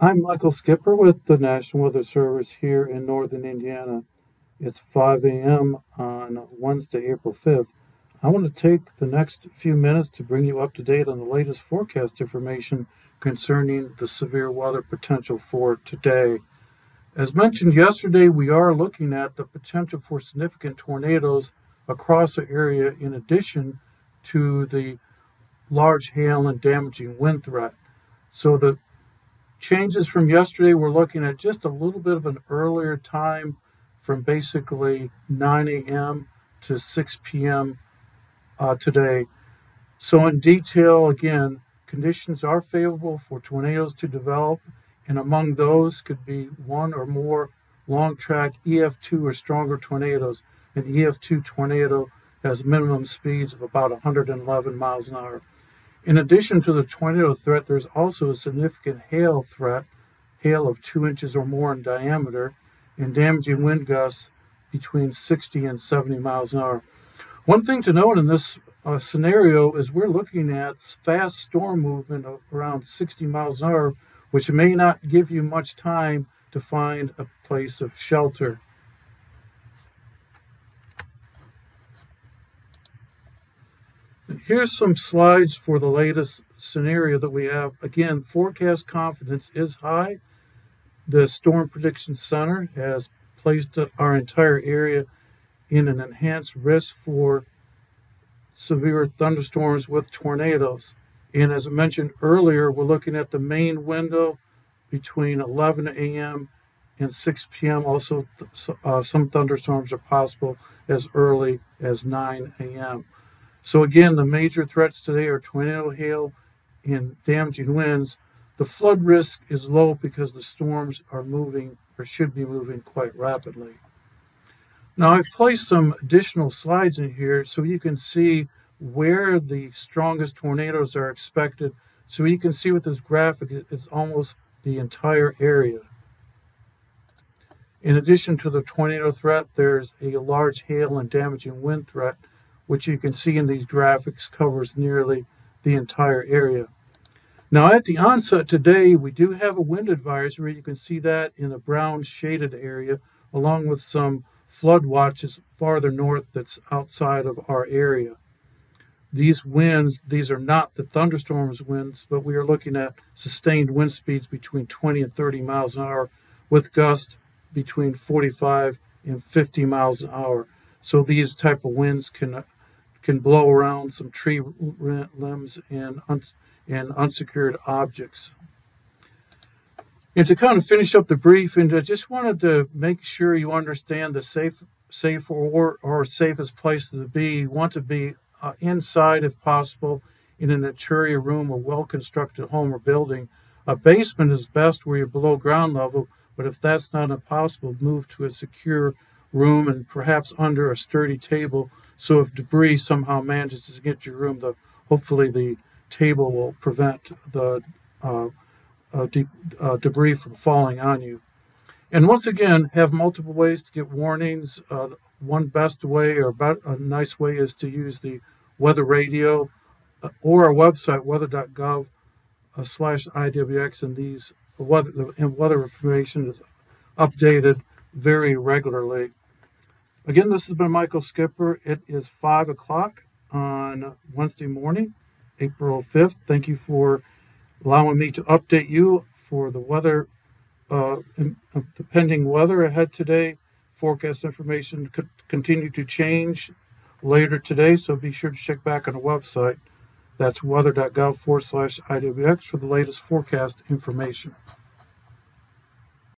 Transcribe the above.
I'm Michael Skipper with the National Weather Service here in Northern Indiana. It's 5 a.m. on Wednesday, April 5th. I want to take the next few minutes to bring you up to date on the latest forecast information concerning the severe weather potential for today. As mentioned yesterday, we are looking at the potential for significant tornadoes across the area in addition to the large hail and damaging wind threat. So the changes from yesterday, we're looking at just a little bit of an earlier time from basically 9 a.m. to 6 p.m. Today. So in detail, again, conditions are favorable for tornadoes to develop, and among those could be one or more long-track EF2 or stronger tornadoes. An EF2 tornado has minimum speeds of about 111 miles an hour. In addition to the tornado threat, there's also a significant hail threat, hail of 2 inches or more in diameter, and damaging wind gusts between 60 and 70 miles an hour. One thing to note in this scenario is we're looking at fast storm movement of around 60 miles an hour, which may not give you much time to find a place of shelter. Here's some slides for the latest scenario that we have. Again, forecast confidence is high. The Storm Prediction Center has placed our entire area in an enhanced risk for severe thunderstorms with tornadoes. And as I mentioned earlier, we're looking at the main window between 11 a.m. and 6 p.m. Also, some thunderstorms are possible as early as 9 a.m. So again, the major threats today are tornado, hail, and damaging winds. The flood risk is low because the storms are moving or should be moving quite rapidly. Now I've placed some additional slides in here so you can see where the strongest tornadoes are expected. So you can see with this graphic, it's almost the entire area. In addition to the tornado threat, there's a large hail and damaging wind threat, which you can see in these graphics covers nearly the entire area. Now at the onset today, we do have a wind advisory. You can see that in the brown shaded area, along with some flood watches farther north that's outside of our area. These winds, these are not the thunderstorms winds, but we are looking at sustained wind speeds between 20 and 30 miles an hour with gusts between 45 and 50 miles an hour. So these type of winds can blow around some tree limbs and unsecured objects. And to kind of finish up the briefing, I just wanted to make sure you understand the safe or safest place to be. You want to be inside if possible, in an interior room or well-constructed home or building. A basement is best where you're below ground level, but if that's not possible, move to a secure room and perhaps under a sturdy table. So if debris somehow manages to get your room, hopefully the table will prevent the debris from falling on you. And once again, have multiple ways to get warnings. One best way or a nice way is to use the weather radio or our website, weather.gov /IWX, and these weather information is updated very regularly. Again, this has been Michael Skipper. It is 5 o'clock on Wednesday morning, April 5th. Thank you for allowing me to update you for the weather, the pending weather ahead today. Forecast information could continue to change later today, so be sure to check back on the website. That's weather.gov /IWX for the latest forecast information.